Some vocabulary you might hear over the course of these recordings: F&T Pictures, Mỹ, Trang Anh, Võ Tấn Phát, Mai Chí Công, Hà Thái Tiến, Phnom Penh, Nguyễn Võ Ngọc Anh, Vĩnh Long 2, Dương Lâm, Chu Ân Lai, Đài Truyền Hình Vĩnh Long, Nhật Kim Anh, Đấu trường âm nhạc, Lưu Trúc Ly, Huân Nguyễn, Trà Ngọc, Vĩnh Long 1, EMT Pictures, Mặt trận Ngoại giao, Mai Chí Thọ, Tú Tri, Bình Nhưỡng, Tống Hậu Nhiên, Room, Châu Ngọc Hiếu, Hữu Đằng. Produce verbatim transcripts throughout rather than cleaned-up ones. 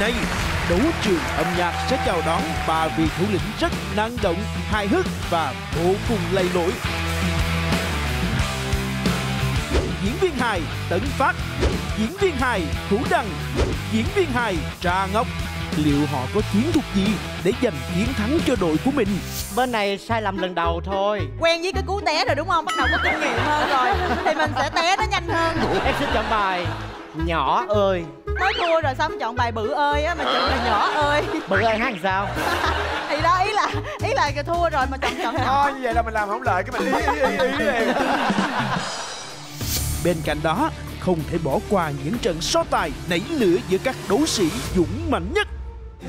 nay, Đấu trường âm nhạc sẽ chào đón ba vị thủ lĩnh rất năng động, hài hước và vô cùng lầy lội. Diễn viên hài Tấn Phát, diễn viên hài Hữu Đằng, diễn viên hài Trà Ngọc. Liệu họ có chiến thuật gì để giành chiến thắng cho đội của mình? Bên này sai lầm lần đầu thôi. Quen với cái cú té rồi đúng không? Bắt đầu có kinh nghiệm hơn rồi thì mình sẽ té nó nhanh hơn. Em sẽ chọn bài Nhỏ Ơi. Nói thua rồi xong chọn bài Bự Ơi á, mà chọn bài Nhỏ Ơi. Bự Ơi hát làm sao? Thì đó, ý là ý là cái thua rồi mà chọn chọn thôi. Như vậy là mình làm không lợi cái mình ý ý ý, ý, ý. Bên cạnh đó, không thể bỏ qua những trận so tài nảy lửa giữa các đấu sĩ dũng mãnh nhất.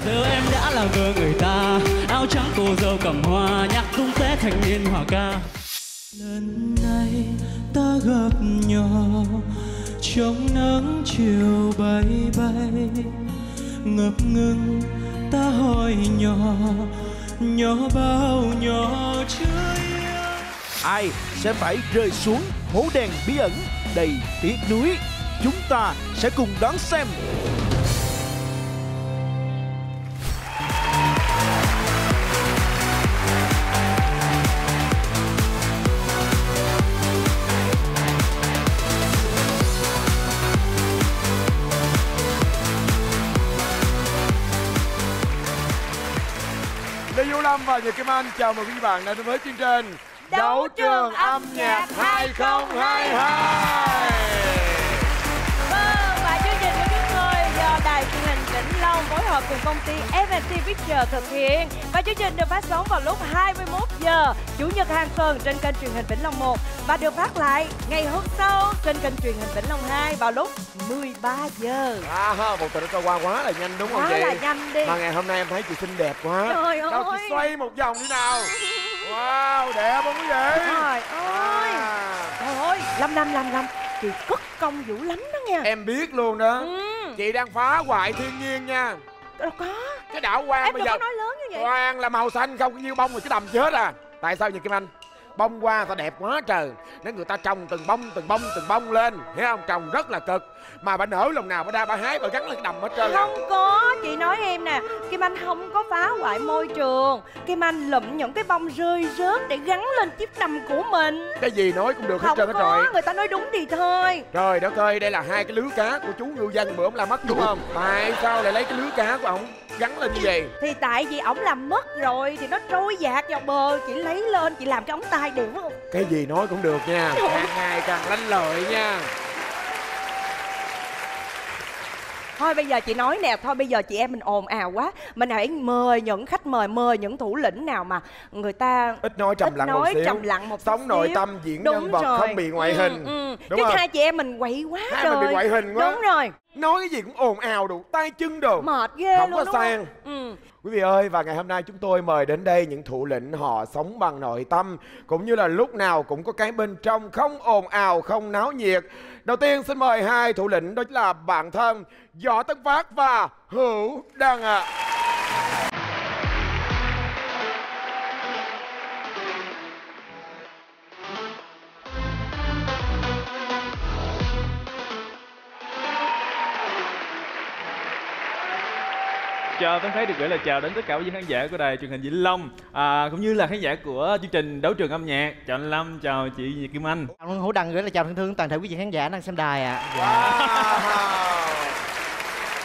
Giờ em đã là vợ người ta, áo trắng cô dâu cầm hoa, nhạc tung té thành niên hòa ca. Lần này ta gặp nhau trong nắng chiều bay bay, ngập ngừng ta hỏi nhỏ, nhỏ bao nhỏ chưa yêu. Ai sẽ phải rơi xuống hố đen bí ẩn đầy tiếc nuối? Chúng ta sẽ cùng đón xem. Dương Lâm và Nhật Kim Anh chào mừng quý vị bạn đến với chương trình Đấu trường âm nhạc hai không hai hai. Vâng, và chương trình của chúng tôi do Đài truyền hình Vĩnh Long phối hợp cùng công ty ép và tê Pictures thực hiện. Và chương trình được phát sóng vào lúc hai mươi mốt giờ Chủ nhật hàng tuần trên kênh truyền hình Vĩnh Long một và được phát lại ngày hôm sau trên kênh truyền hình Vĩnh Long hai vào lúc mười ba giờ. À ha, một tuần trôi qua quá là nhanh đúng không chị? Quá là nhanh đi. Mà ngày hôm nay em thấy chị xinh đẹp quá. Trời ơi. Đâu, chị xoay một vòng đi nào. Wow, đẹp không quý vị? Trời ơi. Trời ơi, Lâm Lâm Lâm Lâm, chị cất công dữ lắm đó nha. Em biết luôn đó. Ừ. Chị đang phá hoại thiên nhiên nha. Đâu có. Cái đảo Quang em bây giờ. Em nói lớn như vậy. Quang là màu xanh không như bông rồi chứ đầm chết à. Tại sao vậy Kim Anh? Bông hoa ta đẹp quá trời, nếu người ta trồng từng bông từng bông từng bông lên, hiểu không? Trồng rất là cực, mà bà nở lòng nào bà ra bà hái bà gắn lên cái đầm hết trơn. Không có, chị nói em nè, Kim Anh không có phá hoại môi trường. Kim Anh lụm những cái bông rơi rớt để gắn lên chiếc đầm của mình. Cái gì nói cũng được hết trơn hết rồi. Không có, người ta nói đúng thì thôi. Trời đất ơi, đây là hai cái lứa cá của chú ngư dân bữa ông làm mất đúng không? Tại sao lại lấy cái lứa cá của ông gắn lên như vậy? Thì tại vì ổng làm mất rồi thì nó trôi dạt vào bờ, chị lấy lên chị làm cho ổng tai điệu không? Cái gì nói cũng được nha, càng ngày càng lanh lợi nha. Thôi bây giờ chị nói nè, thôi bây giờ chị em mình ồn ào quá, mình hãy mời những khách mời, mời những thủ lĩnh nào mà người ta ít nói trầm ít lặng nói, một xíu, trầm lặng một sống xíu, nội tâm diễn đúng nhân vật rồi, không bị ngoại ừ, hình. Ừ. Đúng chứ không? Hai chị em mình quậy quá hai rồi. Hai mình bị ngoại hình quá. Đúng rồi. Nói cái gì cũng ồn ào đủ tay chân đồ. Mệt ghê không luôn. Có đúng sang. Không? Ừ. Quý vị ơi, và ngày hôm nay chúng tôi mời đến đây những thủ lĩnh họ sống bằng nội tâm, cũng như là lúc nào cũng có cái bên trong, không ồn ào, không náo nhiệt. Đầu tiên xin mời hai thủ lĩnh, đó là bạn thân Võ Tấn Phát và Hữu Đằng ạ. À. Chào, Tấn Phát được gửi lời chào đến tất cả quý vị khán giả của Đài truyền hình Vĩnh Long, à, cũng như là khán giả của chương trình Đấu trường âm nhạc. Chào anh Lâm, chào chị Nhật Kim Anh. Hữu Đằng gửi lời chào thân thương toàn thể quý vị khán giả đang xem đài ạ. À. Wow. Wow.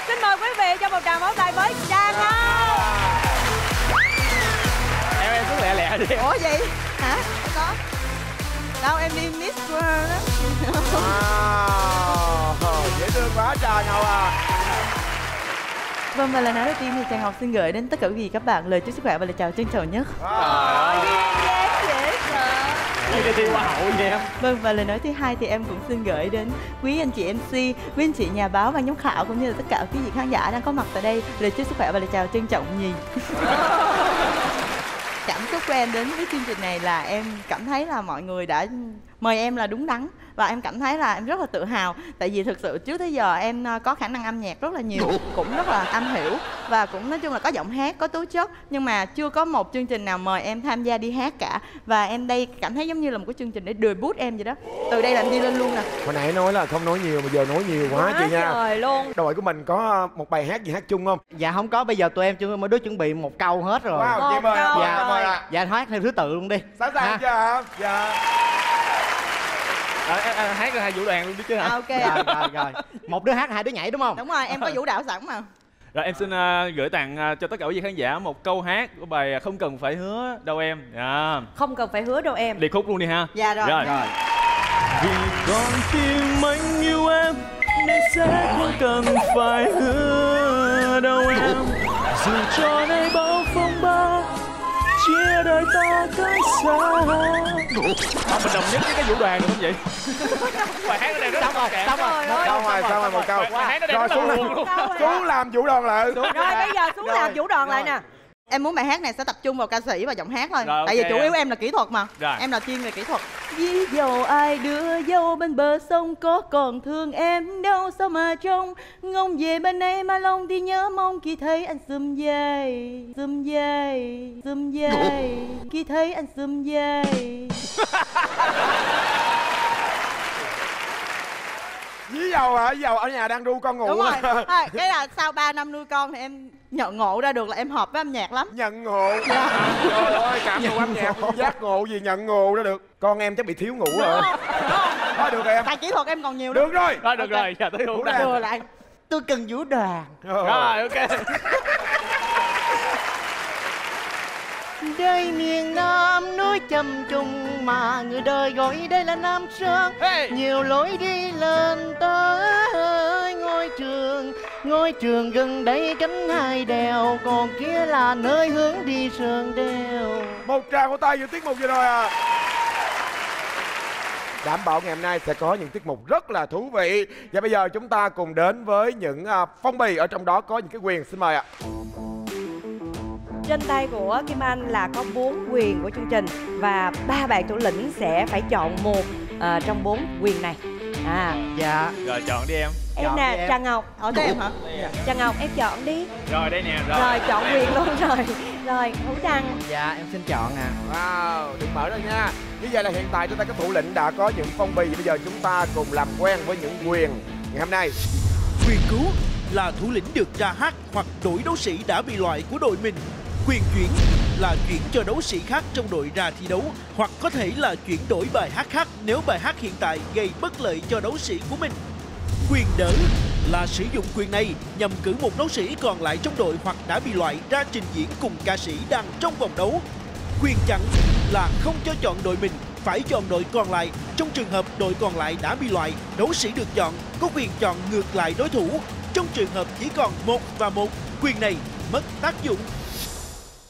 Xin mời quý vị cho một tràng pháo tay với Trang Anh. Wow. Em em cứ lẹ lẹ đi. Ủa vậy? Hả? Không có. Đâu em đi Miss World đó. Wow. Dễ thương quá trời nào à. Vâng, và lần nói đầu tiên thì Trà Ngọc xin gửi đến tất cả quý vị các bạn lời chúc sức khỏe và lời chào trân trọng nhất. Vâng, và lời nói thứ hai thì em cũng xin gửi đến quý anh chị em xê, quý anh chị nhà báo và giám khảo, cũng như là tất cả quý vị khán giả đang có mặt tại đây lời chúc sức khỏe và lời chào trân trọng nhì. Cảm cái quen đến với chương trình này là em cảm thấy là mọi người đã mời em là đúng đắn. Và em cảm thấy là em rất là tự hào. Tại vì thực sự trước tới giờ em có khả năng âm nhạc rất là nhiều, cũng rất là am hiểu, và cũng nói chung là có giọng hát, có tố chất, nhưng mà chưa có một chương trình nào mời em tham gia đi hát cả. Và em đây cảm thấy giống như là một cái chương trình để debut em vậy đó. Từ đây là em đi lên luôn nè. Hồi nãy nói là không nói nhiều mà giờ nói nhiều quá, quá chị nha. Trời luôn. Đội của mình có một bài hát gì hát chung không? Dạ không có, bây giờ tụi em chưa mới đứa chuẩn bị một câu hết rồi. Wow, chị em ơi. Dạ, rồi. À. Dạ hát theo thứ tự luôn đi. Sẵn sàng chưa hả? Dạ. À, à, à, hát hai vũ đoàn luôn đi chứ hả? À, ok. Rồi, rồi, rồi. Một đứa hát hai đứa nhảy đúng không? Đúng rồi, em có vũ đạo sẵn mà. Rồi em xin uh, gửi tặng uh, cho tất cả quý vị khán giả một câu hát của bài Không Cần Phải Hứa Đâu Em. Yeah. Không Cần Phải Hứa Đâu Em. Điệp khúc luôn đi ha. Dạ rồi. Rồi. Rồi. Vì con tim anh yêu em nên sẽ không cần phải hứa đâu em. Dù cho đây bao phong ba chia đôi ta cách xa. Mà mình đồng nhất với cái vũ đoàn được không vậy? Bài hát ở đây rất là kẹt. Xong rồi, một câu rồi, xong rồi một câu. Rồi xuống luôn. Xuống làm vũ đoàn lại. Rồi bây giờ xuống làm vũ đoàn lại nè. Em muốn bài hát này sẽ tập trung vào ca sĩ và giọng hát thôi. Rồi, tại okay. vì chủ yếu em là kỹ thuật mà. Rồi. Em là chuyên về kỹ thuật. Ví dầu ai đưa dâu bên bờ sông có còn thương em đâu sao mà trông. Ngông về bên đây mà lòng thì nhớ mong khi thấy anh xùm về. Xùm về, xùm về, khi thấy anh xùm về. Dí dầu hả? Dí dầu ở nhà đang ru con ngủ. Đúng rồi. À, cái là sau ba năm nuôi con thì em nhận ngộ ra được là em hợp với âm nhạc lắm. Nhận ngộ? Dạ. Trời ơi, cảm nhận âm nhạc, giác ngộ gì nhận ngộ ra được. Con em chắc bị thiếu ngủ rồi. Thôi được rồi em. Tại kỹ thuật em còn nhiều nữa. Được rồi. Thôi được okay. Rồi, giờ tới vũ đoàn. Đưa lại. Tôi cần vũ đoàn. Rồi, rồi ok. Đây miền Nam núi trầm trùng mà người đời gọi đây là Nam Sơn. Hey. Nhiều lối đi lên tới ngôi trường. Ngôi trường gần đây cánh hai đèo, còn kia là nơi hướng đi sườn đèo. Một tràng của tay vừa tiết mục vừa rồi à. Đảm bảo ngày hôm nay sẽ có những tiết mục rất là thú vị. Và bây giờ chúng ta cùng đến với những phong bì, ở trong đó có những cái quyền. Xin mời ạ. Trên tay của Kim Anh là có bốn quyền của chương trình và ba bạn thủ lĩnh sẽ phải chọn một uh, trong bốn quyền này. À, dạ. Rồi chọn đi em. Em chọn nè, Trà Ngọc. Ở đây em hả? Trà Ngọc em chọn đi. Rồi đây nè. Rồi, rồi chọn quyền em. Luôn rồi. Rồi Hữu Đằng. Dạ em xin chọn nè. À. Wow, đừng mở ra nha. Như vậy là hiện tại chúng ta các thủ lĩnh đã có những phong bì. Bây giờ chúng ta cùng làm quen với những quyền ngày hôm nay. Quyền cứu là thủ lĩnh được ra hát hoặc đổi đấu sĩ đã bị loại của đội mình. Quyền chuyển là chuyển cho đấu sĩ khác trong đội ra thi đấu, hoặc có thể là chuyển đổi bài hát khác nếu bài hát hiện tại gây bất lợi cho đấu sĩ của mình. Quyền đỡ là sử dụng quyền này nhằm cử một đấu sĩ còn lại trong đội hoặc đã bị loại ra trình diễn cùng ca sĩ đang trong vòng đấu. Quyền chặn là không cho chọn đội mình, phải chọn đội còn lại. Trong trường hợp đội còn lại đã bị loại, đấu sĩ được chọn có quyền chọn ngược lại đối thủ. Trong trường hợp chỉ còn một và một, quyền này mất tác dụng.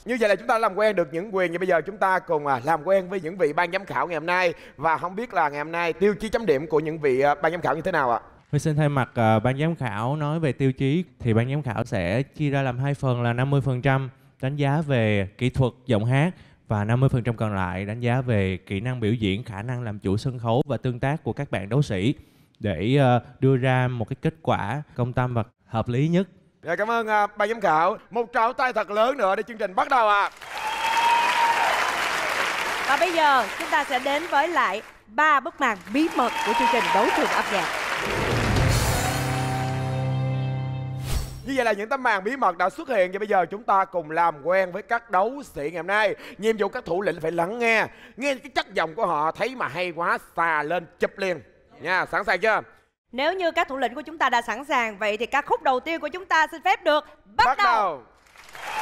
Như vậy là chúng ta làm quen được những quyền. Như bây giờ chúng ta cùng làm quen với những vị ban giám khảo ngày hôm nay. Và không biết là ngày hôm nay tiêu chí chấm điểm của những vị ban giám khảo như thế nào ạ? Tôi xin thay mặt uh, ban giám khảo nói về tiêu chí. Thì ban giám khảo sẽ chia ra làm hai phần là năm mươi phần trăm đánh giá về kỹ thuật giọng hát, và năm mươi phần trăm còn lại đánh giá về kỹ năng biểu diễn, khả năng làm chủ sân khấu và tương tác của các bạn đấu sĩ, để uh, đưa ra một cái kết quả công tâm và hợp lý nhất. Rồi, cảm ơn uh, ban giám khảo. Một tràng tay thật lớn nữa để chương trình bắt đầu ạ. À. Và bây giờ chúng ta sẽ đến với lại ba bức màn bí mật của chương trình Đấu Trường Âm Nhạc. Như vậy là những tấm màn bí mật đã xuất hiện. Và bây giờ chúng ta cùng làm quen với các đấu sĩ ngày hôm nay. Nhiệm vụ các thủ lĩnh phải lắng nghe, nghe cái chất giọng của họ, thấy mà hay quá xà lên chụp liền nha. Sẵn sàng chưa? Nếu như các thủ lĩnh của chúng ta đã sẵn sàng, vậy thì ca khúc đầu tiên của chúng ta xin phép được bắt, bắt đầu. đầu Hãy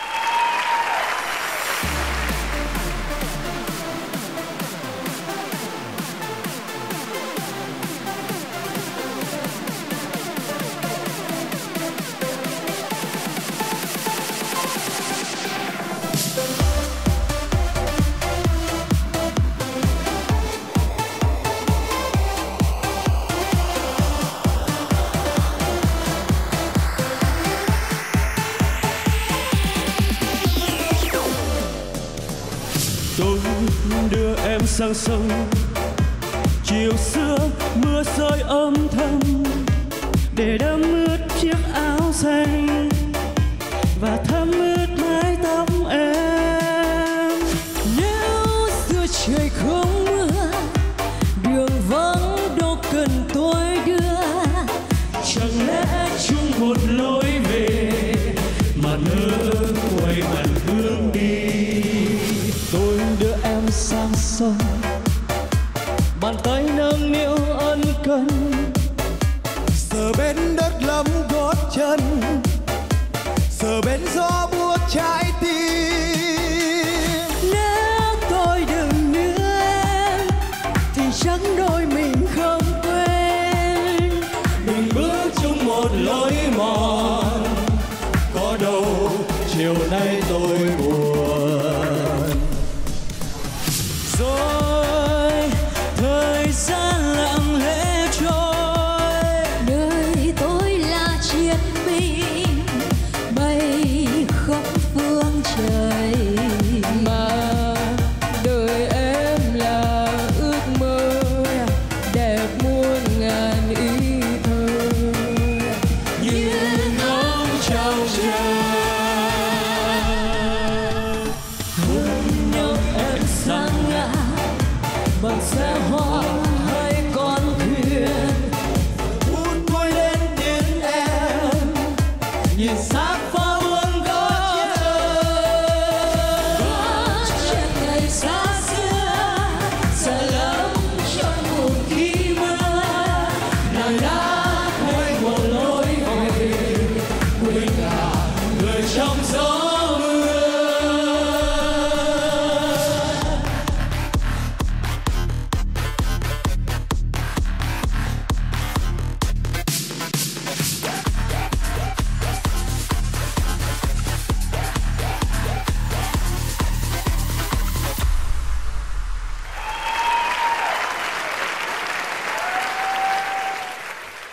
subscribe cho kênh Ghiền Mì Gõ để không bỏ lỡ đưa em sang sông. Chiều xưa mưa rơi âm thầm để đẫm ướt chiếc áo xanh và thấm ướt mái tóc em. Nếu giữa trời không mưa, đường vắng đâu cần tôi đưa, chẳng lẽ chung một lối về mà nỡ quay mặt hướng đi. Tôi đưa em sang sông, bàn tay nâng niu ân cần, sờ bên đất lấm gót chân, sờ bên gió buốt trái tim. Nếu tôi đừng nữa em thì chắc đôi mình không quên. Mình bước chung một lối mòn, có đâu chiều nay tôi buồn. Rồi thời gian lặng lẽ trôi, đời tôi là chiến binh bay khắp phương trời, mà đời em là ước mơ đẹp muôn ngàn ý thơ như ngóng trong trời. Hôn nhau em sang ngã bằng xe hoa hay con thuyền, hôn tôi lên tiếng em nhìn xa pha buông có chân. Chuyện ngày xa xưa sẽ lắm trong một khi mưa, nàng đã quay một lối về quên cả người trong gió mưa.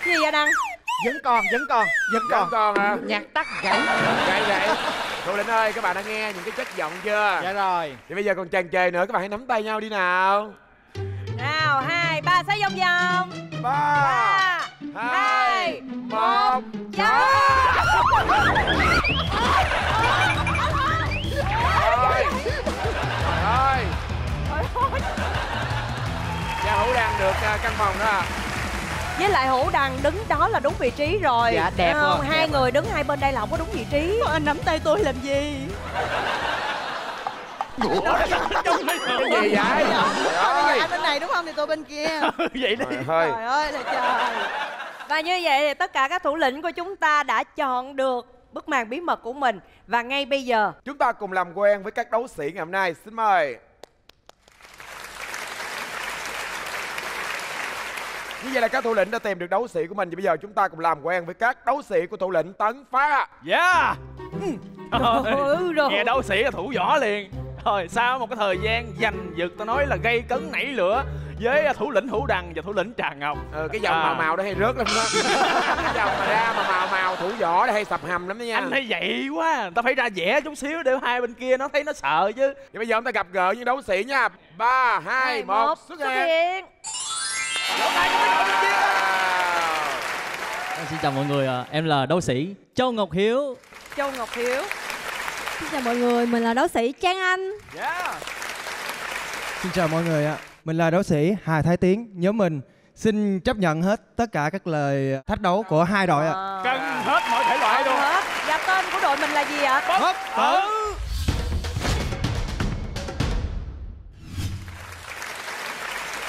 Gì vậy Đăng? Vẫn còn, vẫn còn, vẫn còn. Còn à? Nhạc tắt gãy. Gãy gãy. Thủ lĩnh ơi, các bạn đã nghe những cái chất giọng chưa? Dạ rồi. Thì bây giờ còn tràn trề nữa, các bạn hãy nắm tay nhau đi nào. Nào, hai, ba, xoay vòng vòng. Ba, hai, một, vòng. Rồi. Rồi. Cha Hữu Đằng được uh, căn phòng đó à. Với lại Hữu Đằng đứng đó là đúng vị trí rồi. Dạ, đẹp đúng không? Rồi, hai đẹp người rồi. Đứng hai bên đây là không có đúng vị trí. Anh nắm tay tôi làm gì? Ủa? Cái gì vậy? Rồi. Anh bên này đúng không thì tôi bên kia. Vậy đi. Trời ơi là trời. Và như vậy thì tất cả các thủ lĩnh của chúng ta đã chọn được bức màn bí mật của mình. Và ngay bây giờ chúng ta cùng làm quen với các đấu sĩ ngày hôm nay. Xin mời. Như vậy là các thủ lĩnh đã tìm được đấu sĩ của mình. Và bây giờ chúng ta cùng làm quen với các đấu sĩ của thủ lĩnh Tấn Phát. Yeah. Rồi, rồi. Nghe đấu sĩ là thủ võ liền. Rồi sau một cái thời gian giành giật, tôi nói là gây cấn nảy lửa với thủ lĩnh Hữu Đằng và thủ lĩnh Trà Ngọc. Ừ, cái dòng à. Màu màu đó hay rớt lắm đó. Cái dòng mà ra mà màu màu thủ võ là hay sập hầm lắm đó nha. Anh thấy vậy quá, ta phải ra vẽ chút xíu để hai bên kia nó thấy nó sợ chứ. Vậy bây giờ chúng ta gặp gỡ những đấu sĩ nha. Ba, hai, một, xuất hiện. Em xin chào mọi người, em là đấu sĩ Châu Ngọc Hiếu. Châu Ngọc Hiếu. Xin chào mọi người, mình là đấu sĩ Trang Anh. Yeah. Xin chào mọi người ạ, mình là đấu sĩ Hà Thái Tiến, nhóm mình xin chấp nhận hết tất cả các lời thách đấu của hai đội ạ. À. Cần hết mọi thể loại luôn. Hết. Và tên của đội mình là gì ạ? Bất tử.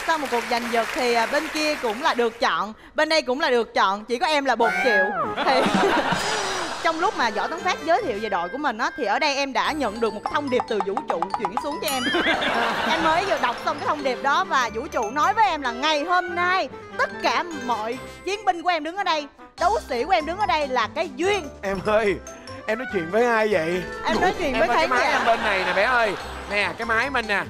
Sau một cuộc giành giật thì bên kia cũng là được chọn, bên đây cũng là được chọn, chỉ có em là bột chịu. Thì trong lúc mà Võ Tấn Phát giới thiệu về đội của mình á, thì ở đây em đã nhận được một cái thông điệp từ vũ trụ chuyển xuống cho em. Em mới vừa đọc xong cái thông điệp đó và vũ trụ nói với em là ngày hôm nay tất cả mọi chiến binh của em đứng ở đây, đấu sĩ của em đứng ở đây là cái duyên. Em ơi, em nói chuyện với ai vậy? Em nói chuyện em với khán giả bên này nè bé ơi. Nè cái máy mình nè.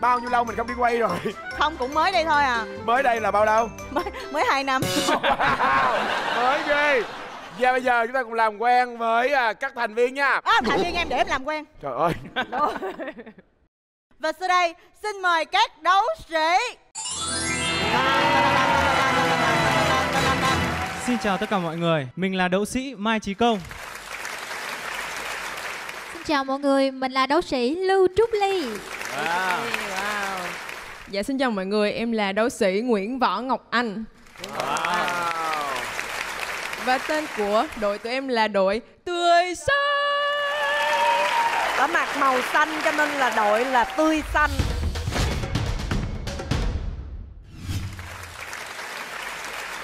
Bao nhiêu lâu mình không đi quay rồi? Không, cũng mới đây thôi à. Mới đây là bao lâu? Mới, mới hai năm. Wow, mới ghê. Và bây giờ chúng ta cùng làm quen với các thành viên nha. À, thành viên em để em làm quen. Trời ơi. Và sau đây xin mời các đấu sĩ. Xin chào tất cả mọi người, mình là đấu sĩ Mai Chí Công. Xin chào mọi người, mình là đấu sĩ Lưu Trúc Ly. Wow. Wow. Dạ xin chào mọi người, em là đấu sĩ Nguyễn Võ Ngọc Anh. Wow. Và tên của đội tụi em là đội Tươi Xanh. Đã mặc màu xanh cho nên là đội là Tươi Xanh.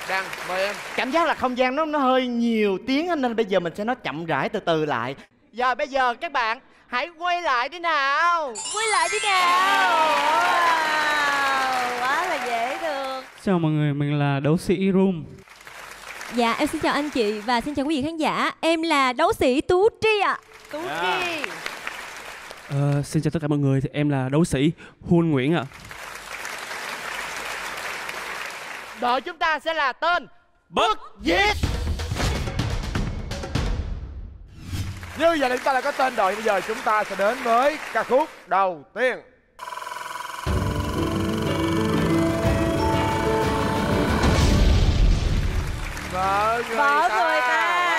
Đăng, mời em. Cảm giác là không gian nó nó hơi nhiều tiếng nên bây giờ mình sẽ nói chậm rãi từ từ lại. Giờ bây giờ các bạn hãy quay lại đi nào. Quay lại đi nào. Wow, quá là dễ thương. Chào mọi người, mình là đấu sĩ Room. Dạ, em xin chào anh chị và xin chào quý vị khán giả. Em là đấu sĩ Tú Tri ạ. Tú Tri. Ờ, xin chào tất cả mọi người, thì em là đấu sĩ Huân Nguyễn ạ. Đội chúng ta sẽ là tên Bất Diệt. Như vậy là chúng ta đã có tên đội, bây giờ chúng ta sẽ đến với ca khúc đầu tiên. Vợ người Vợ ta, người ta. Yeah.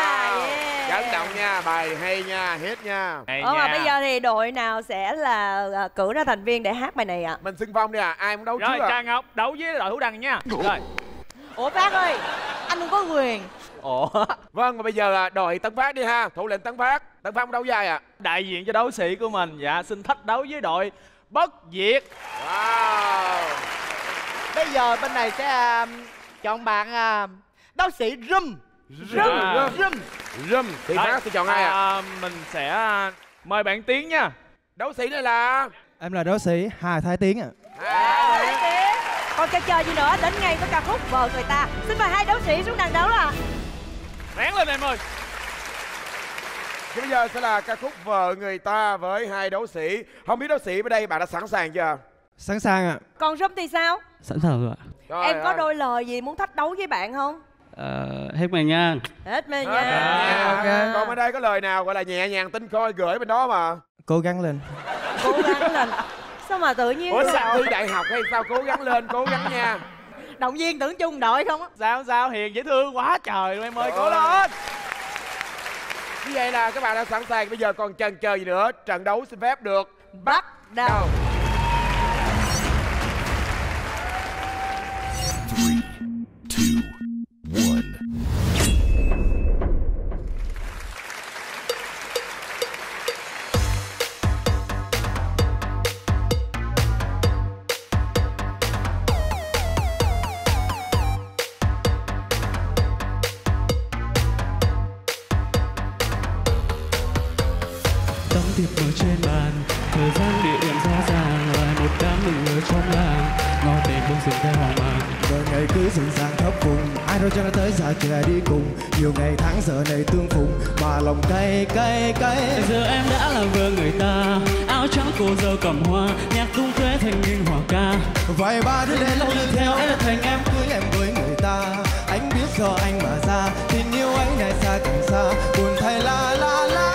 Cảm động nha, bài hay nha, hit nha. Ồ, mà bây giờ thì đội nào sẽ là uh, cử ra thành viên để hát bài này ạ? À? Mình xưng phong đi à, ai cũng đấu trước rồi. Rồi, Trà Ngọc đấu với đội Hữu Đằng nha. Rồi. Ủa Phát ơi, anh không có quyền. Ủa. Vâng, và bây giờ là đội Tấn Phát đi ha, thủ lĩnh Tấn Phát. Tấn Phát không đấu với ai ạ? À? Đại diện cho đấu sĩ của mình, dạ xin thách đấu với đội Bất Diệt. Wow. Bây giờ bên này sẽ uh, chọn bạn uh, đấu sĩ Room. Room, Room, Room. Thì Phát sẽ chọn ai ạ? À? À, mình sẽ mời bạn Tiến nha. Đấu sĩ này là... Em là đấu sĩ Hà Thái Tiến ạ. À. Hà Thái Tiến. Còn chờ chờ gì nữa, đến ngay với ca khúc Vợ Người Ta. Xin mời hai đấu sĩ xuống đàn đấu ạ. Ráng lên em ơi. Thì bây giờ sẽ là ca khúc Vợ Người Ta với hai đấu sĩ. Không biết đấu sĩ bên đây bạn đã sẵn sàng chưa? Sẵn sàng ạ. Còn Room thì sao? Sẵn sàng rồi ạ. Trời em ơi. Có đôi lời gì muốn thách đấu với bạn không? Uh, hết màn nha. Hết màn nha. Okay. Còn ở đây có lời nào gọi là nhẹ nhàng tinh khôi gửi bên đó mà. Cố gắng lên. Cố gắng lên. Sao mà tự nhiên. Ủa sao thi đại học hay sao? Cố gắng lên, cố gắng nha. Động viên tưởng chung đội không á. Sao sao hiền dễ thương quá trời luôn em ơi, cố lên. Như vậy là các bạn đã sẵn sàng, bây giờ còn chần chờ gì nữa, trận đấu xin phép được bắt đầu. Cho nó tới giờ trời đi cùng nhiều ngày tháng giờ này tương phùng mà lòng cay cay cay. Giờ em đã là vợ người ta, áo trắng cô dâu cầm hoa, nhạc tung thuế thành nghìn hòa ca. Vài ba đứa đến lâu như theo em là thành em cưới em với người ta. Anh biết do anh mà ra, tình yêu anh này xa càng xa, buồn thay la la la.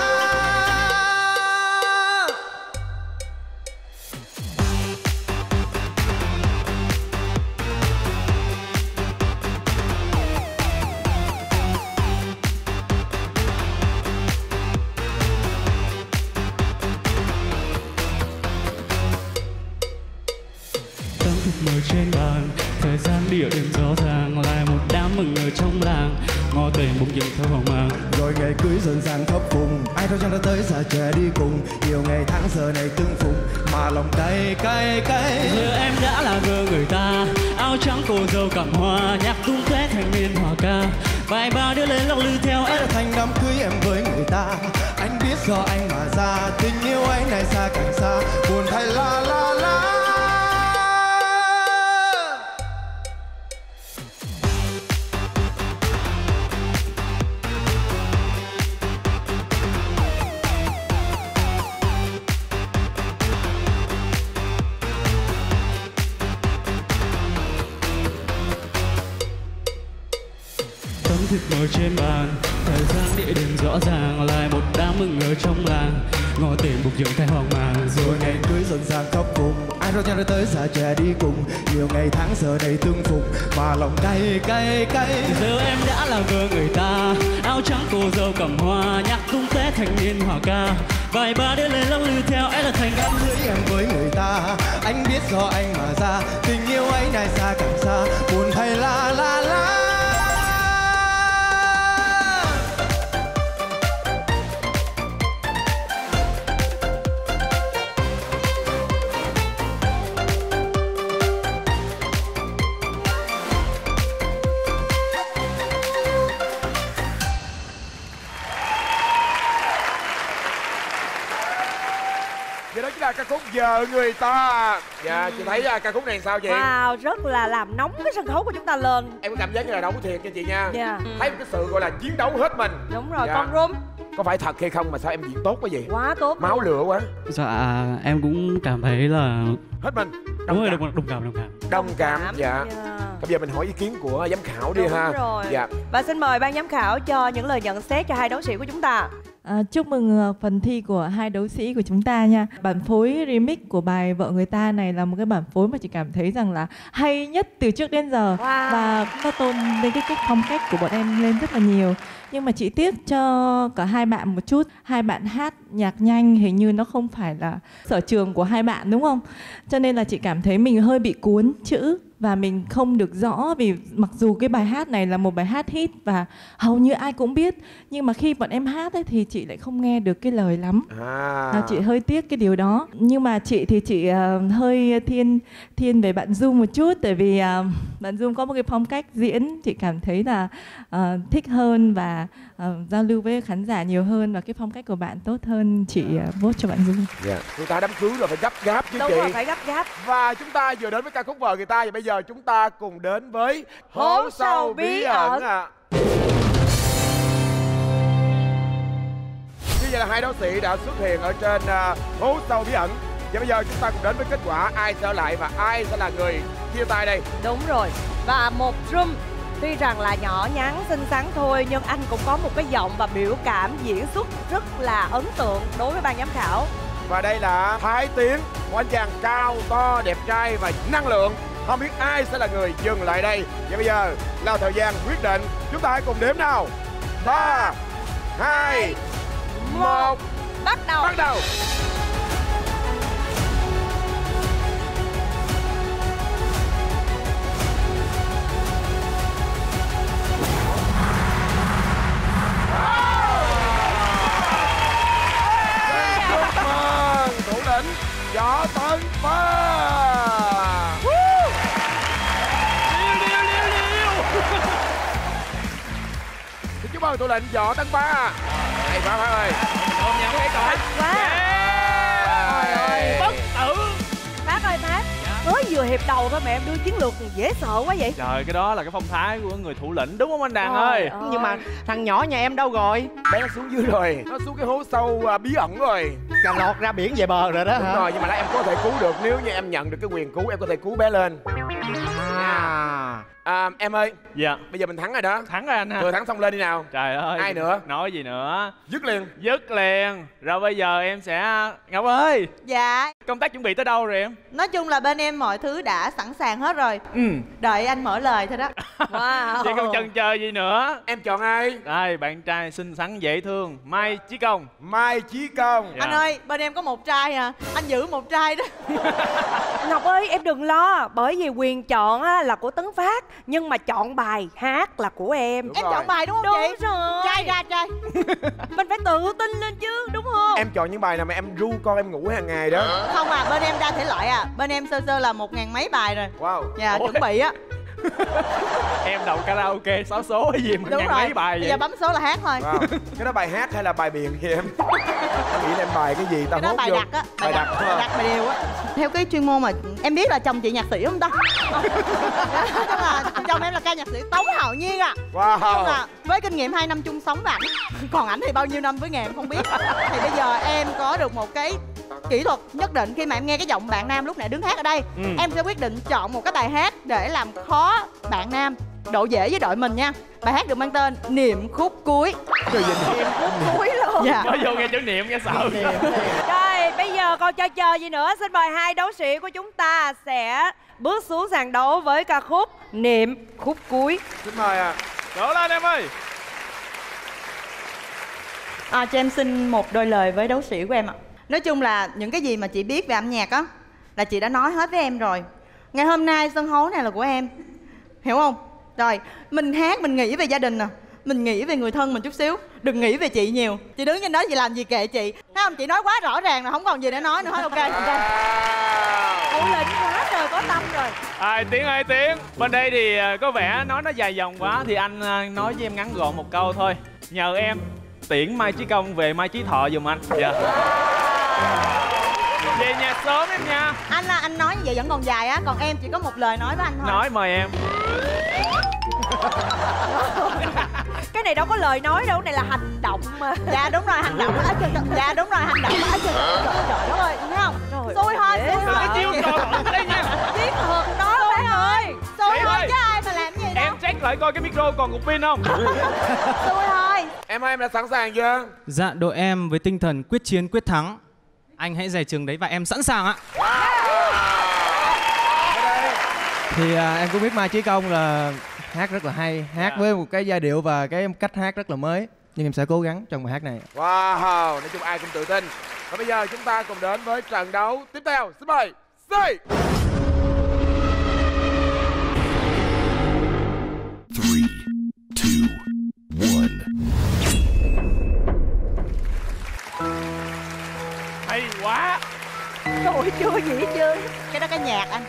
Trên bàn thời gian địa điểm rõ ràng lại một đám mừng người trong làng ngó tình bụng dừng theo hoàng mang rồi ngày cưới dần dàng thấp cùng ai thôi chẳng đã tới giờ trẻ đi cùng nhiều ngày tháng giờ này tương phùng mà lòng cay cay cay. Giờ em đã là vợ người ta, áo trắng cô dâu cầm hoa, nhạc tung tóe thành miên hòa ca. Vài ba đứa lên lộc lư theo em là thành đám cưới em với người ta. Anh biết do anh mà ra, tình yêu anh này xa càng xa, buồn thay la la la. thức ngồi trên bàn, thời gian địa điểm rõ ràng, lại một đám mừng ở trong làng. Ngồi tìm bục dưỡng thay hoang mang, rồi ngày cưới dần dàng khóc cùng. Ai rao nhau đã tới xả trẻ đi cùng. Nhiều ngày tháng giờ này tương phục, mà lòng cay cay cay. Giờ em đã là vợ người ta, áo trắng cô dâu cầm hoa, nhạc tung té thành niên hòa ca. Vài ba đứa lên lăng lư theo em là thành đám lưỡi em với người ta. Anh biết do anh mà ra, tình yêu ấy này xa càng xa, buồn hay la la la. Ca khúc Giờ Người Ta. Dạ, ừ. Chị thấy uh, ca khúc này sao chị? Wow, rất là làm nóng cái sân khấu của chúng ta lên. Em có cảm giác như là nóng thiệt nha chị nha. Dạ. Yeah. Thấy một cái sự gọi là chiến đấu hết mình. Đúng rồi, dạ. Con Room, có phải thật hay không mà sao em diễn tốt quá vậy? Quá tốt. Máu rồi. Lửa quá. Dạ, em cũng cảm thấy là hết mình. Đúng rồi, đồng cảm, đồng cảm. Đồng cảm, cảm dạ. Yeah. Bây giờ mình hỏi ý kiến của giám khảo đi. Đúng ha. Rồi. Dạ. Và xin mời ban giám khảo cho những lời nhận xét cho hai đấu sĩ của chúng ta. À, chúc mừng phần thi của hai đấu sĩ của chúng ta nha. Bản phối remix của bài Vợ Người Ta này là một cái bản phối mà chị cảm thấy rằng là hay nhất từ trước đến giờ. Wow. Và nó tôn lên cái, cái phong cách của bọn em lên rất là nhiều. Nhưng mà chị tiếc cho cả hai bạn một chút. Hai bạn hát nhạc nhanh hình như nó không phải là sở trường của hai bạn đúng không? Cho nên là chị cảm thấy mình hơi bị cuốn chữ và mình không được rõ, vì mặc dù cái bài hát này là một bài hát hit và hầu như ai cũng biết, nhưng mà khi bọn em hát ấy, thì chị lại không nghe được cái lời lắm. À. À, chị hơi tiếc cái điều đó. Nhưng mà chị thì chị uh, hơi thiên thiên về bạn Dung một chút, tại vì uh, bạn Dung có một cái phong cách diễn chị cảm thấy là uh, thích hơn và uh, giao lưu với khán giả nhiều hơn, và cái phong cách của bạn tốt hơn. Chị uh, vote cho bạn Dung. Yeah. Chúng ta đám cưới là phải gấp gáp chứ. Đúng chị. Đúng rồi, phải gấp gáp. Và chúng ta vừa đến với ca khúc Vợ Người Ta, và bây giờ Giờ chúng ta cùng đến với Hố Sâu Bí Ẩn ạ. À. Như vậy là hai đấu sĩ đã xuất hiện ở trên uh, Hố Sâu Bí Ẩn. Và bây giờ chúng ta cùng đến với kết quả ai sẽ ở lại và ai sẽ là người chia tay đây. Đúng rồi. Và một Room tuy rằng là nhỏ nhắn xinh xắn thôi, nhưng anh cũng có một cái giọng và biểu cảm diễn xuất rất là ấn tượng đối với ban giám khảo. Và đây là Thái Tiến, một anh chàng cao to, đẹp trai và năng lượng. Không biết ai sẽ là người dừng lại đây. Vậy bây giờ là thời gian quyết định. Chúng ta hãy cùng đếm nào. Ba hai một. Bắt đầu. Bắt đầu. Xin chúc mừng thủ lĩnh Võ Tấn Phát. Cảm ơn tụi lệnh Võ Tấn Phát à. Này Phát ơi, ôm nhau cái cõi. Trời bất tử. Phát ơi Phát, mới vừa hiệp đầu thôi mẹ em đưa chiến lược dễ sợ quá vậy. Trời, cái đó là cái phong thái của người thủ lĩnh đúng không anh Đàn ơi. ơi. Nhưng mà thằng nhỏ nhà em đâu rồi? Bé nó xuống dưới rồi, nó xuống cái hố sâu bí ẩn rồi. Cà lọt ra biển về bờ rồi đó. Đúng hả? Rồi, nhưng mà là em có thể cứu được, nếu như em nhận được cái quyền cứu em có thể cứu bé lên. À. À, em ơi. Dạ. Bây giờ mình thắng rồi đó. Thắng rồi anh ha. Vừa thắng xong lên đi nào. Trời ơi. Ai nữa? Nói gì nữa. Dứt liền. Dứt liền. Rồi bây giờ em sẽ... Ngọc ơi. Dạ. Công tác chuẩn bị tới đâu rồi em? Nói chung là bên em mọi thứ đã sẵn sàng hết rồi. Ừ. Đợi anh mở lời thôi đó. Wow. Chị không chần chờ gì nữa. Em chọn ai? Đây, bạn trai xinh xắn dễ thương Mai Chí Công. Mai Chí Công. Dạ. Anh ơi, bên em có một trai à. Anh giữ một trai đó. Ngọc ơi, em đừng lo. Bởi vì quyền chọn là của Tấn Phát, nhưng mà chọn bài hát là của em. Đúng em rồi. Chọn bài đúng không đúng chị? Đúng rồi. Trai ra trai. Mình phải tự tin lên chứ, đúng không? Em chọn những bài nào mà em ru con em ngủ hàng ngày đó. Không à, bên em đa thể loại à. Bên em sơ sơ là một ngàn mấy bài rồi. Wow. Dạ, ôi, chuẩn bị á. Em đậu karaoke sáu số hay gì mà ngàn mấy bài vậy? Bây giờ bấm số là hát thôi. Wow. Cái đó bài hát hay là bài biện vậy em? Em nghĩ là em bài cái gì tao hốt vô. Bài đặc á. Bài đặc, bài, đặc, đặc bài đều á. Theo cái chuyên môn mà em biết là chồng chị nhạc sĩ không ta? Tức là chồng em là ca nhạc sĩ Tống Hậu Nhiên à. Wow. Là với kinh nghiệm hai năm chung sống với ảnh, còn ảnh thì bao nhiêu năm với nghề em không biết. Thì bây giờ em có được một cái kỹ thuật nhất định khi mà em nghe cái giọng bạn nam lúc nãy đứng hát ở đây. Ừ. Em sẽ quyết định chọn một cái bài hát để làm khó bạn nam. độ dễ với đội mình nha. Bài hát được mang tên Niệm Khúc Cuối. Trời ơi, Niệm Khúc Cuối luôn. Dạ. Nói vô nghe chữ niệm nghe sợ. Niệm. Rồi bây giờ còn chờ chờ gì nữa, xin mời hai đấu sĩ của chúng ta sẽ bước xuống sàn đấu với ca khúc Niệm Khúc Cuối. Xin mời ạ. À. Đổ lên em ơi. À, cho em xin một đôi lời với đấu sĩ của em ạ. À. Nói chung là những cái gì mà chị biết về âm nhạc á là chị đã nói hết với em rồi. Ngày hôm nay sân khấu này là của em, hiểu không? Rồi, mình hát mình nghĩ về gia đình nè, mình nghĩ về người thân mình chút xíu, đừng nghĩ về chị nhiều. Chị đứng trên đó chị làm gì kệ chị. Thấy không, chị nói quá rõ ràng là không còn gì để nói nữa hết, ok. Ủa lĩnh quá trời có tâm rồi. À, Tiến ơi Tiến, bên đây thì có vẻ nói nó dài dòng quá thì anh nói với em ngắn gọn một câu thôi. Nhờ em tiễn Mai Chí Công về Mai Chí Thọ dùm anh. Dạ. Về nhà sớm em nha. Anh là anh nói như vậy vẫn còn dài á, còn em chỉ có một lời nói với anh thôi. Nói mời em. Cái này đâu có lời nói đâu, cái này là hành động mà. Dạ đúng rồi, hành động á. Dạ đúng rồi, hành động á. Trời đất ơi, đúng không? Xui thôi, xui thôi. Cái chiêu trò đây nha. Chiến thuật đó bạn ơi. Xui thôi chứ ai mà làm gì đâu. Em check lại coi cái micro còn cục pin không. Xui thôi. Em ơi, em đã sẵn sàng chưa? Dạ đội em với tinh thần quyết chiến quyết thắng. Anh hãy rẻ chừng đấy và em sẵn sàng ạ. Thì à, em cũng biết Mai Chí Công là hát rất là hay, hát yeah. với một cái giai điệu và cái cách hát rất là mới. Nhưng em sẽ cố gắng trong bài hát này. Wow, nói chung ai cũng tự tin. Và bây giờ chúng ta cùng đến với trận đấu tiếp theo. Xin mời Say. ba, hai, một. Hay quá. Trời chưa gì chưa. Cái đó cái nhạc anh.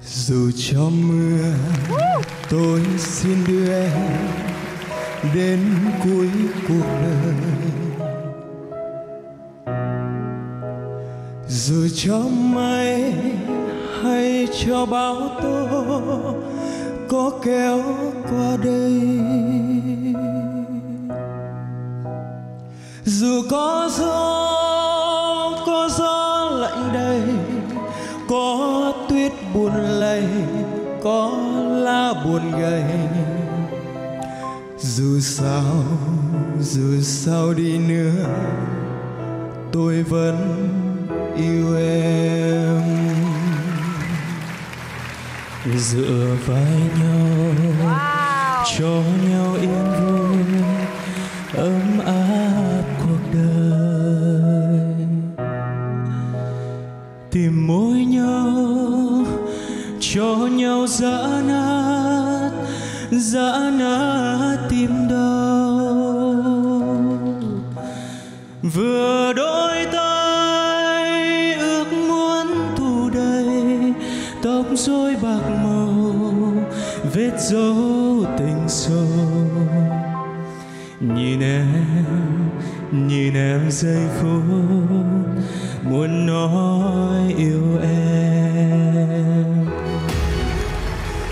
Dù cho mưa, tôi xin đưa em đến cuối cuộc đời. Dù cho mây hay cho bão tố có kéo qua đây, dù có gió, có gió lạnh đây, có tuyết buồn lầy, có lá buồn gầy. Dù sao, dù sao đi nữa, tôi vẫn yêu em. Dựa vai nhau, wow. cho nhau yên vui, ấm áp cuộc đời. Tìm mối nhau, cho nhau giã nát, giã nát tim đau. Vừa đôi tay ước muốn thu đầy, tóc rối bạc màu, vết dấu tình sâu. Nhìn em, nhìn em giây phút, muốn nói yêu em.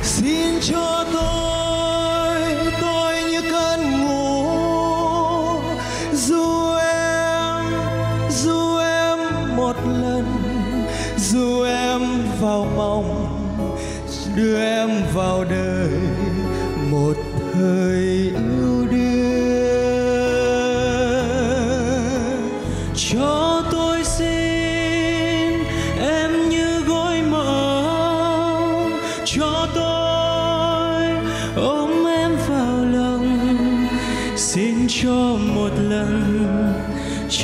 Xin cho tôi, tôi như cơn ngủ, dù em, dù em một lần, dù em vào mộng, đưa em vào đời một thời yêu đương. Cho tôi xin em như gối mộng, cho tôi cho một lần,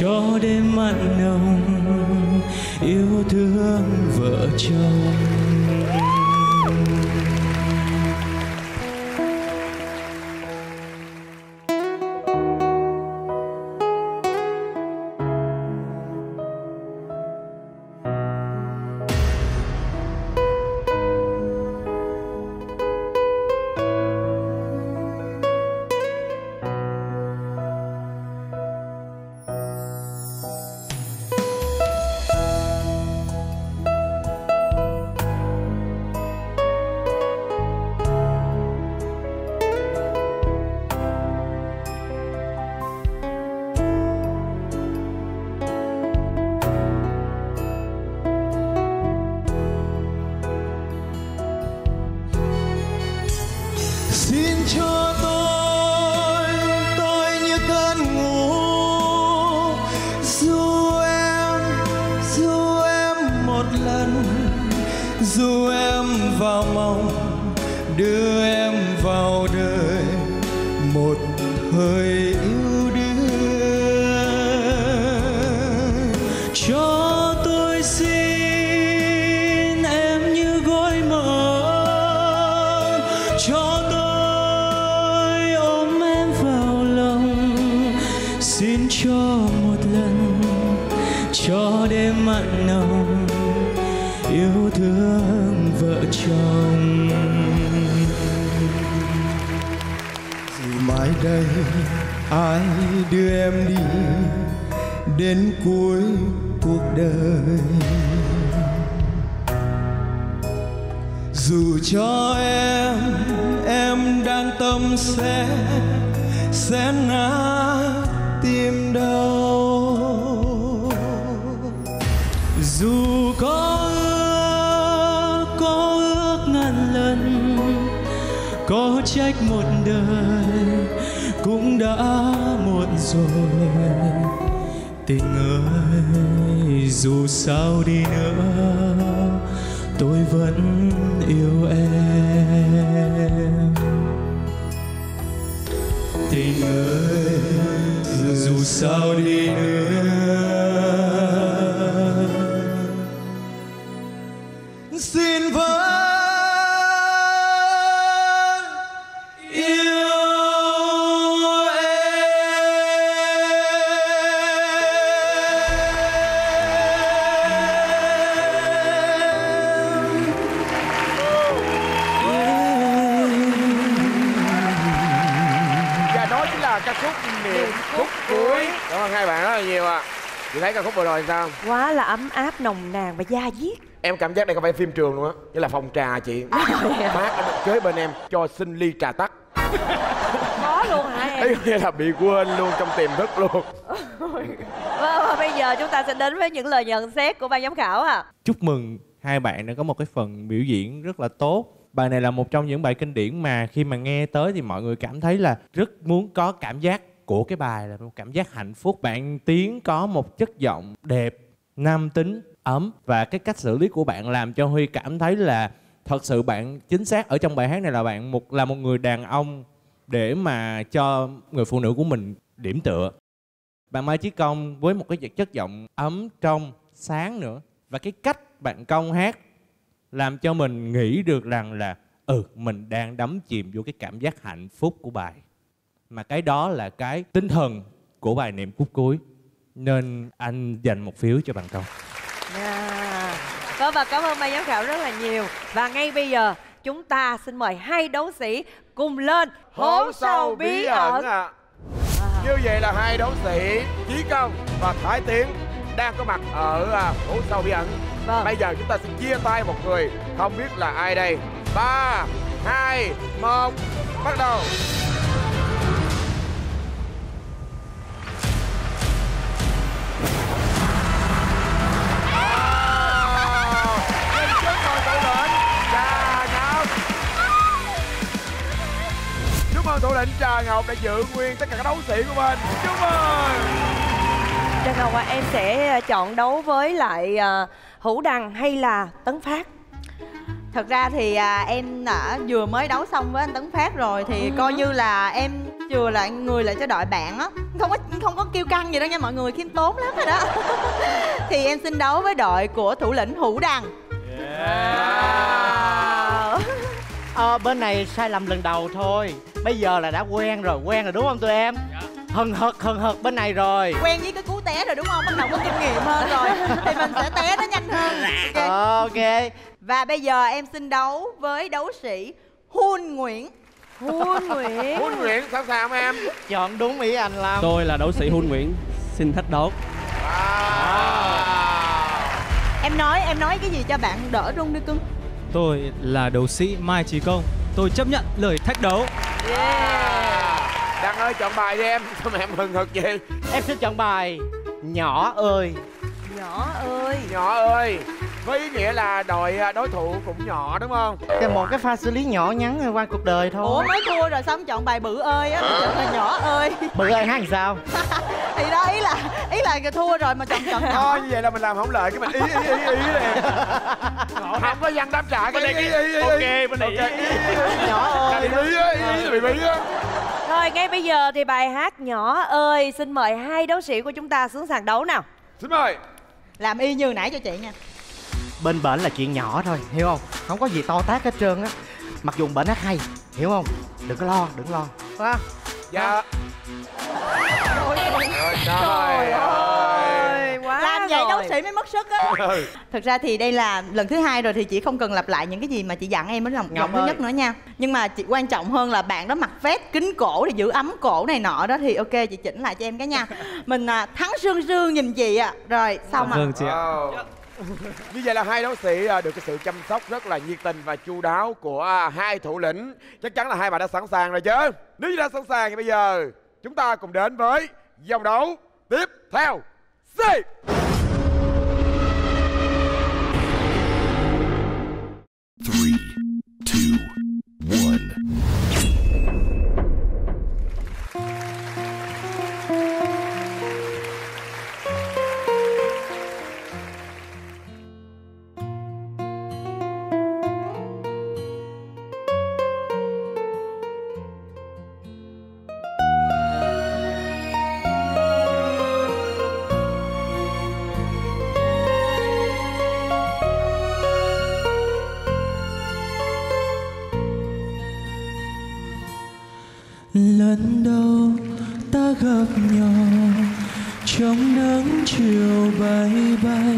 cho đêm mặn nồng yêu thương vợ chồng. cho tôi, tôi như cơn ngủ. Dù em, dù em một lần, dù em vào mộng, đưa em vào đời một hơi. Đây ai đưa em đi đến cuối cuộc đời, dù cho em em đang tâm sẽ sẽ ngã tim đau, dù có ước, có ước ngàn lần, có trách một đời cũng đã muộn rồi. Tình ơi, dù sao đi nữa tôi vẫn yêu em. Tình ơi, dù sao đi nữa xin với. Hai bạn rất là nhiều ạ. À, chị thấy ca khúc vừa rồi sao? Quá là ấm áp, nồng nàn và da diết. Em cảm giác đây có phải phim trường luôn á, nghĩa là phòng trà chị. Bác kế bên em cho xin ly trà tắc. Có luôn hả em? Đấy, nghĩa là bị quên luôn trong tiềm thức luôn. Vâng, và bây giờ chúng ta sẽ đến với những lời nhận xét của ban giám khảo ạ. À, chúc mừng hai bạn đã có một cái phần biểu diễn rất là tốt. Bài này là một trong những bài kinh điển mà khi mà nghe tới thì mọi người cảm thấy là rất muốn có cảm giác của cái bài là một cảm giác hạnh phúc. Bạn Tiến có một chất giọng đẹp, nam tính, ấm, và cái cách xử lý của bạn làm cho Huy cảm thấy là thật sự bạn chính xác ở trong bài hát này là bạn một là một người đàn ông để mà cho người phụ nữ của mình điểm tựa. Bạn Mai Chí Công với một cái chất giọng ấm, trong, sáng nữa, và cái cách bạn Công hát làm cho mình nghĩ được rằng là ừ, mình đang đắm chìm vô cái cảm giác hạnh phúc của bài. Mà cái đó là cái tinh thần của bài Niệm Phút Cuối. Nên anh dành một phiếu cho bạn Công. Yeah. Vâng, và cảm ơn ban giám khảo rất là nhiều. Và ngay bây giờ chúng ta xin mời hai đấu sĩ cùng lên Hố Sâu Bí Ẩn. À, như vậy là hai đấu sĩ Chí Công và Thái Tiến đang có mặt ở Hố Sâu Bí Ẩn. Vâng. Bây giờ chúng ta sẽ chia tay một người, không biết là ai đây. Ba, hai, một, bắt đầu. Thủ lĩnh Trà Ngọc đã giữ nguyên tất cả các đấu sĩ của mình. Chúc mừng Trà Ngọc. À, em sẽ chọn đấu với lại uh, Hữu Đằng hay là Tấn Phát? Thật ra thì uh, em đã vừa mới đấu xong với anh Tấn Phát rồi thì ừ. coi như là em chừa lại người lại cho đội bạn á, không có không có kêu căng gì đâu nha mọi người, khiêm tốn lắm rồi đó. Thì em xin đấu với đội của thủ lĩnh Hữu Đằng. Yeah. Wow. Ờ, bên này sai lầm lần đầu thôi. Bây giờ là đã quen rồi, quen rồi đúng không tụi em? Dạ. Hần hực, hần hực bên này rồi. Quen với cái cú té rồi đúng không? Bắt đầu có kinh nghiệm hơn rồi. Thì mình sẽ té nó nhanh hơn. Okay. Ok. Và bây giờ em xin đấu với đấu sĩ Huân Nguyễn. Huân Nguyễn. Huân Nguyễn, sẵn sàng không em? Chọn đúng ý anh Lâm. Tôi là đấu sĩ Huân Nguyễn. Xin thách đấu. Wow. Em nói, em nói cái gì cho bạn đỡ rung đi cưng? Tôi là đấu sĩ Mai Chí Công. Tôi chấp nhận lời thách đấu. Yeah. Đăng ơi, chọn bài đi em. Sao mà em hừng hực vậy? Em sẽ chọn bài Nhỏ Ơi. Nhỏ Ơi. Nhỏ Ơi. Với ý nghĩa là đội đối thủ cũng nhỏ đúng không? Cái một cái pha xử lý nhỏ nhắn qua cuộc đời thôi. Ủa mới thua rồi xong chọn bài bự ơi á, chọn nhỏ ơi. Bự ơi hát làm sao? Thì đó ý là ý là thua rồi mà chọn chọn thôi. Như vậy là mình làm không lợi cái mình ý ý ý ý liền. Không có văn đáp trả cái ý ý ý. Ok bên này nhỏ ơi. Ý ý ý ý. Rồi ngay bây giờ thì bài hát nhỏ ơi, xin mời hai đấu sĩ của chúng ta xuống sàn đấu nào. Xin mời. Làm y như nãy cho chị nha. Bên bển là chuyện nhỏ thôi, hiểu không? Không có gì to tát hết trơn á. Mặc dù bển hát hay, hiểu không? Đừng có lo, đừng lo. Phải không? Dạ. Ôi, trời ơi, trời ơi. Quá làm vậy đấu sĩ mới mất sức á. Thực ra thì đây là lần thứ hai rồi thì chị không cần lặp lại những cái gì mà chị dặn em mới lòng lần thứ nhất nữa nha. Nhưng mà chị quan trọng hơn là bạn đó mặc vest kính cổ để giữ ấm cổ này nọ đó thì ok chị chỉnh lại cho em cái nha. Mình à, thắng sương sương giùm chị ạ. À. Rồi xong ạ. Như vậy là hai đấu sĩ được cái sự chăm sóc rất là nhiệt tình và chu đáo của hai thủ lĩnh. Chắc chắn là hai bạn đã sẵn sàng rồi chứ? Nếu như đã sẵn sàng thì bây giờ chúng ta cùng đến với dòng đấu tiếp theo. C. Lần đầu ta gặp nhau trong nắng chiều bay bay,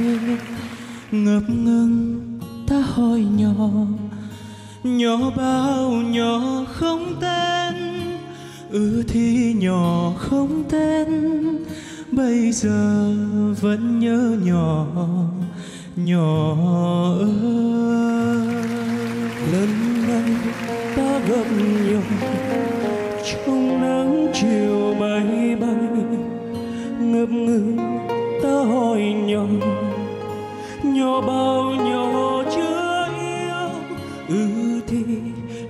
ngập ngừng ta hỏi nhỏ, nhỏ bao nhỏ không tên, ừ thì nhỏ không tên, bây giờ vẫn nhớ nhỏ, nhỏ ơi. Lần đầu ta gặp nhau trong nắng chiều bay bay, ngập ngừng ta hỏi nhỏ, nhỏ bao nhỏ chưa yêu, ừ thì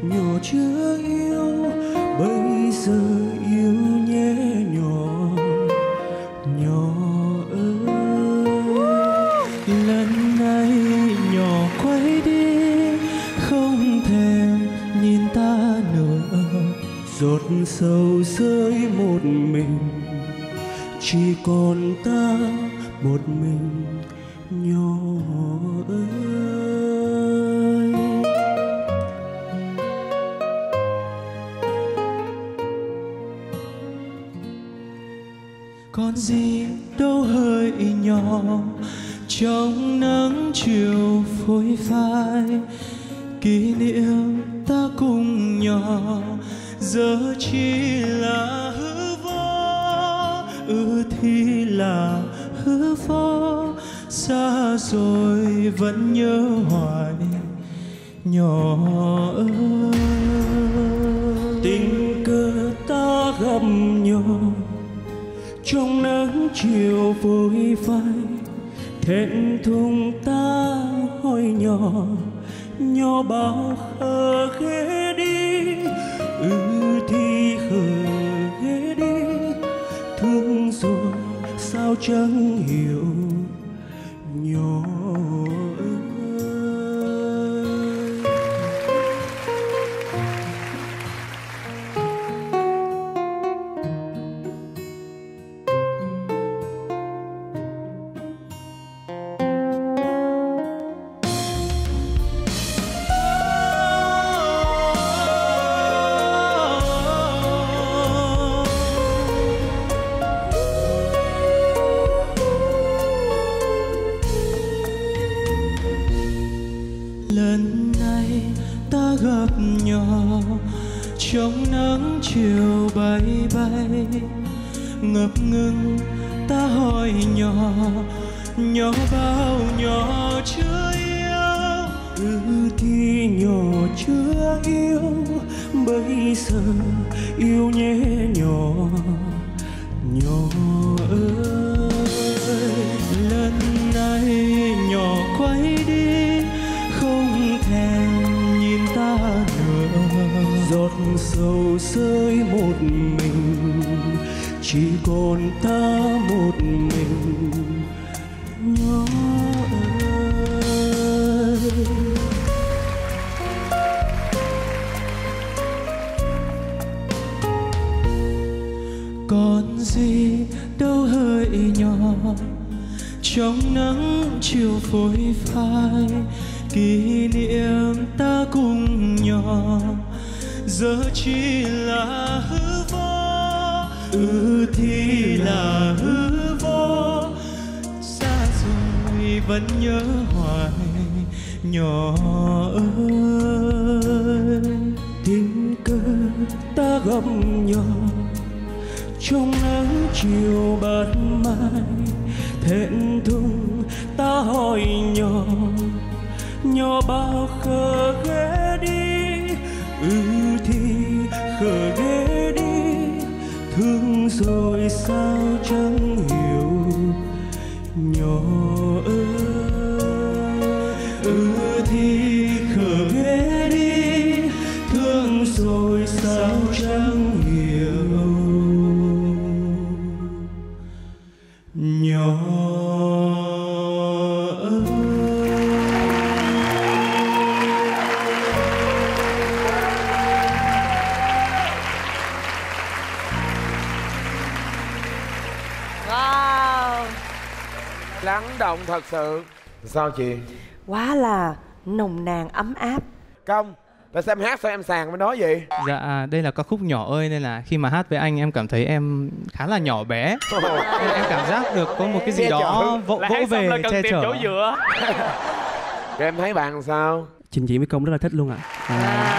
nhỏ chưa yêu, bây giờ yêu nhé nhỏ, nhỏ ơi. Lần này nhỏ quay đi không thèm nhìn ta nữa, giọt sầu rơi một mình, chỉ còn ta một mình nhỏ ơi. Còn gì đâu hơi nhỏ trong nắng chiều phôi phai, kỷ niệm ta cùng nhỏ giờ chỉ là hư vô, ừ thì là hư vô, xa rồi vẫn nhớ hoài nhỏ ơi. Tình cờ ta gặp nhau trong nắng chiều vội vai, thẹn thùng ta hỏi nhỏ, nhỏ bao khờ khẽ đi, ừ thì khờ khẽ đi, thương rồi sao chẳng hiểu nhỏ ơi. Trong nắng chiều bay bay, ngập ngừng ta hỏi nhỏ, nhỏ bao nhỏ chưa yêu, ừ thì nhỏ chưa yêu, bây giờ yêu nhé nhỏ, nhỏ ơi. Lần này nhỏ quay đi giọt sầu rơi một mình, chỉ còn ta một mình. Nhỏ ơi, còn gì đâu hơi nhỏ trong nắng chiều phôi phai, kỷ niệm ta cùng nhỏ giờ chỉ là hư vô. Ừ thì là hư vô, xa rồi vẫn nhớ hoài nhỏ ơi. Tình cờ ta gặp nhỏ trong nắng chiều bạt mai, thẹn thùng ta hỏi nhỏ nhỏ bao khờ ghé đi. Ừ thì khờ ghé đi, thương rồi sao chẳng hiểu nhỏ ơi. Ừ thì khờ ghé đi, thương rồi sao chẳng hiểu nhỏ. Động thật sự. Sao chị? Quá là nồng nàn ấm áp. Công, tại sao em hát sao em sàng mới nói vậy? Dạ, đây là ca khúc Nhỏ Ơi nên là khi mà hát với anh em cảm thấy em khá là nhỏ bé. Oh. Em cảm giác được có một cái gì đó vỗ vỗ về che chở. Chỗ dựa. Em thấy bạn sao? Trình diễn với Công rất là thích luôn ạ. À.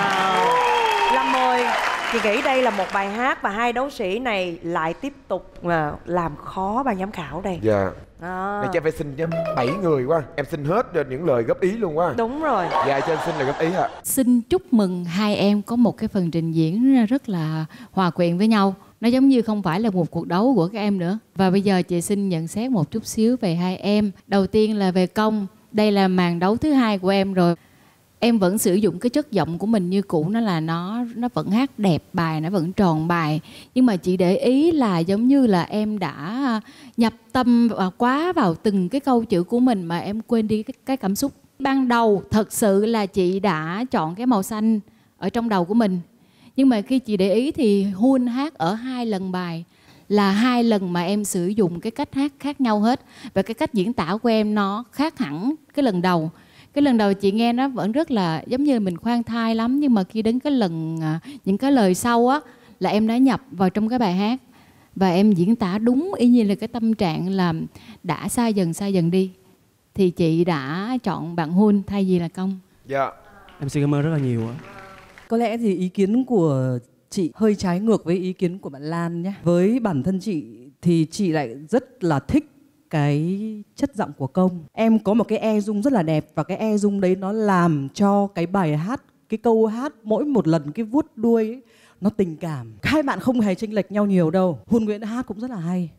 Wow. Lâm ơi, chị nghĩ đây là một bài hát và hai đấu sĩ này lại tiếp tục làm khó ban giám khảo đây. Dạ. À. Để cho em phải xin cho bảy người quá. Em xin hết những lời góp ý luôn quá. Đúng rồi. Dạ cho em xin lời góp ý ạ. Xin chúc mừng hai em có một cái phần trình diễn rất là hòa quyện với nhau. Nó giống như không phải là một cuộc đấu của các em nữa. Và bây giờ chị xin nhận xét một chút xíu về hai em. Đầu tiên là về Công. Đây là màn đấu thứ hai của em rồi. Em vẫn sử dụng cái chất giọng của mình như cũ, nó là nó nó vẫn hát đẹp bài, nó vẫn tròn bài. Nhưng mà chị để ý là giống như là em đã nhập tâm quá vào từng cái câu chữ của mình mà em quên đi cái, cái cảm xúc. Ban đầu thật sự là chị đã chọn cái màu xanh ở trong đầu của mình. Nhưng mà khi chị để ý thì Huân hát ở hai lần bài. Là hai lần mà em sử dụng cái cách hát khác nhau hết. Và cái cách diễn tả của em nó khác hẳn cái lần đầu. Cái lần đầu chị nghe nó vẫn rất là giống như mình khoan thai lắm. Nhưng mà khi đến cái lần những cái lời sau á là em đã nhập vào trong cái bài hát. Và em diễn tả đúng y như là cái tâm trạng là đã xa dần xa dần đi. Thì chị đã chọn bạn Huân thay vì là Công. Dạ. Em xin cảm ơn rất là nhiều. Có lẽ thì ý kiến của chị hơi trái ngược với ý kiến của bạn Lan nhé. Với bản thân chị thì chị lại rất là thích cái chất giọng của Công. Em có một cái e rung rất là đẹp. Và cái e rung đấy nó làm cho cái bài hát, cái câu hát mỗi một lần cái vuốt đuôi ấy, nó tình cảm. Hai bạn không hề chênh lệch nhau nhiều đâu. Huân Nguyễn hát cũng rất là hay.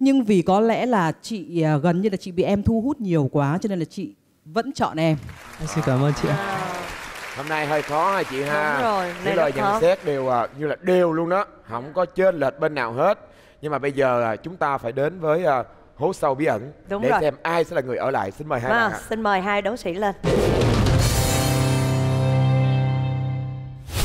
Nhưng vì có lẽ là chị gần như là chị bị em thu hút nhiều quá, cho nên là chị vẫn chọn em. Em xin cảm ơn chị ạ. Hôm nay hơi khó hả chị ha? Đúng rồi, những lời nhận xét đều như là đều luôn đó, không có chênh lệch bên nào hết. Nhưng mà bây giờ chúng ta phải đến với hố sâu bí ẩn. Đúng để rồi. Xem ai sẽ là người ở lại. Xin mời hai bạn. Xin mời hai đấu sĩ lên.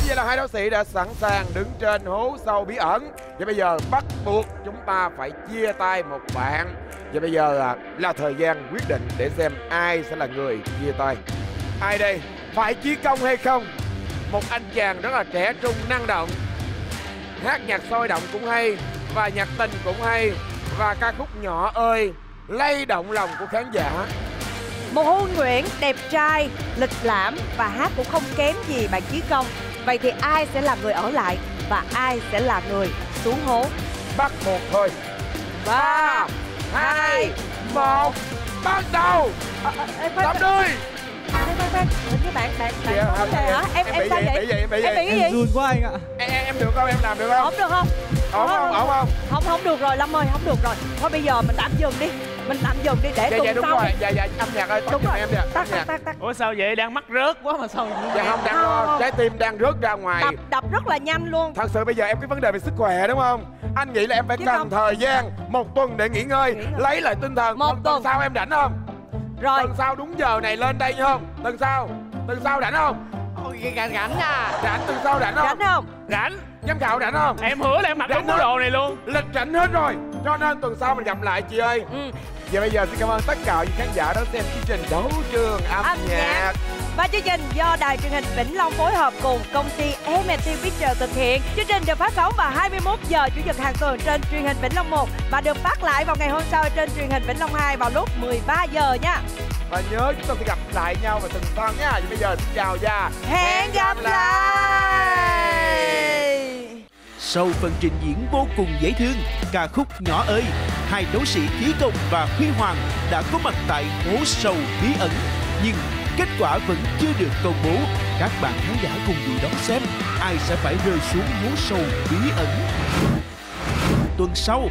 Vậy là hai đấu sĩ đã sẵn sàng đứng trên hố sâu bí ẩn. Vậy bây giờ bắt buộc chúng ta phải chia tay một bạn. Vậy bây giờ là, là thời gian quyết định để xem ai sẽ là người chia tay. Ai đây? Phải Chí Công hay không? Một anh chàng rất là trẻ trung năng động, hát nhạc sôi động cũng hay và nhạc tình cũng hay. Và ca khúc Nhỏ Ơi lay động lòng của khán giả. Một Huân Nguyễn đẹp trai, lịch lãm và hát cũng không kém gì bạn Chí Công. Vậy thì ai sẽ là người ở lại và ai sẽ là người xuống hố? Bắt buộc thôi. Ba hai một bắt đầu. Tập đi. Các bạn, bạn hả? Em em sao vậy? Em bị em run quá anh ạ. Em được không? Em làm được không? Không được không? Không không không không không được rồi Lâm ơi, không được rồi. Thôi bây giờ mình tạm dừng đi. mình làm giùm đi để dạ, tuần dạ, đúng sau. Rồi. Dạ dạ âm nhạc ơi, đúng rồi em nè. Tắt tắt tắt tắt. Ủa sao vậy, đang mắc rớt quá mà sao? Dạ không, đang lo, trái tim đang rớt ra ngoài. Đập, đập rất là nhanh luôn. Thật sự bây giờ em cái vấn đề về sức khỏe đúng không? Anh nghĩ là em phải chứ cần không? Thời gian một tuần để nghỉ ngơi, nghỉ lấy lại tinh thần. Một tuần sau em rảnh không? Rồi. Tuần sau đúng giờ này lên đây không? Tuần sau, tuần sau rảnh không? Ôi rảnh à. Rảnh tuần sau rảnh không? Rảnh không? Rảnh. Giám khảo rảnh không? Em hứa là em mặc đúng bộ đồ này luôn. Lịch rảnh hết rồi, cho nên tuần sau mình gặp lại chị ơi. Ừ. Và bây giờ xin cảm ơn tất cả những khán giả đã xem chương trình Đấu Trường Âm, âm nhạc. nhạc Và chương trình do Đài truyền hình Vĩnh Long phối hợp cùng công ty e em tê Pictures thực hiện. Chương trình được phát sóng vào hai mươi mốt giờ Chủ nhật hàng tuần trên truyền hình Vĩnh Long một và được phát lại vào ngày hôm sau trên truyền hình Vĩnh Long hai vào lúc mười ba giờ nha. Và nhớ chúng ta sẽ gặp lại nhau vào từng phần nha. Và bây giờ xin chào và hẹn gặp lại. Sau phần trình diễn vô cùng dễ thương, ca khúc Nhỏ Ơi, hai đấu sĩ Chí Công và Huy Hoàng đã có mặt tại hố sâu bí ẩn, nhưng kết quả vẫn chưa được công bố. Các bạn khán giả cùng dự đoán xem ai sẽ phải rơi xuống hố sâu bí ẩn. Tuần sau,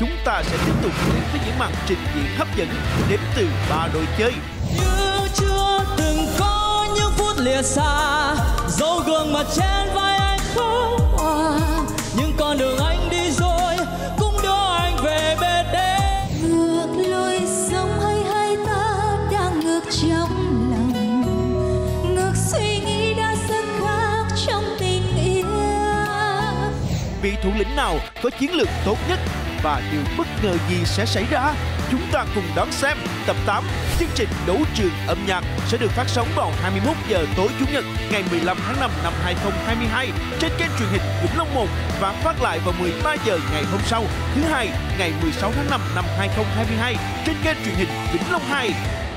chúng ta sẽ tiếp tục đến với những màn trình diễn hấp dẫn đến từ ba đội chơi. Như chưa từng có những phút lìa xa, dấu gương mặt trên vai anh không hòa, những con đường anh đi rồi cũng đưa anh về bên đây. Ngược lối sống hay hai ta đang ngược trong lòng, ngược suy nghĩ đã rất khác trong tình yêu. Vị thủ lĩnh nào có chiến lược tốt nhất và điều bất ngờ gì sẽ xảy ra? Chúng ta cùng đón xem tập tám. Chương trình Đấu Trường Âm Nhạc sẽ được phát sóng vào hai mươi mốt giờ tối Chủ nhật ngày mười lăm tháng năm năm hai nghìn không trăm hai mươi hai trên kênh truyền hình Vĩnh Long một và phát lại vào mười ba giờ ngày hôm sau, thứ hai ngày mười sáu tháng năm năm hai nghìn không trăm hai mươi hai trên kênh truyền hình Vĩnh Long hai.